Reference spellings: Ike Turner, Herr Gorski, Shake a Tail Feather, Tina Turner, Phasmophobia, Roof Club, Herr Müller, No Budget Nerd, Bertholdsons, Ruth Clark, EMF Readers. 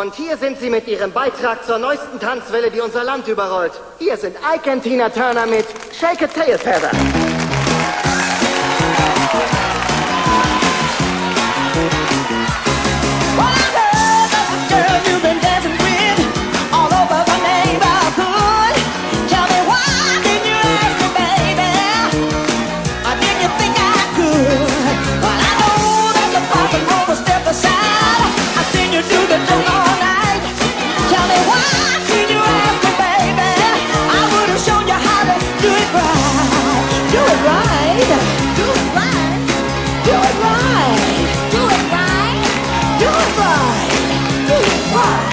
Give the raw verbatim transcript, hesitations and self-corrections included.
Und hier sind sie mit ihrem Beitrag zur neuesten Tanzwelle, die unser Land überrollt. Hier sind Ike und Tina Turner mit Shake a Tail Feather. Do it right, do it right, do it right, do it right.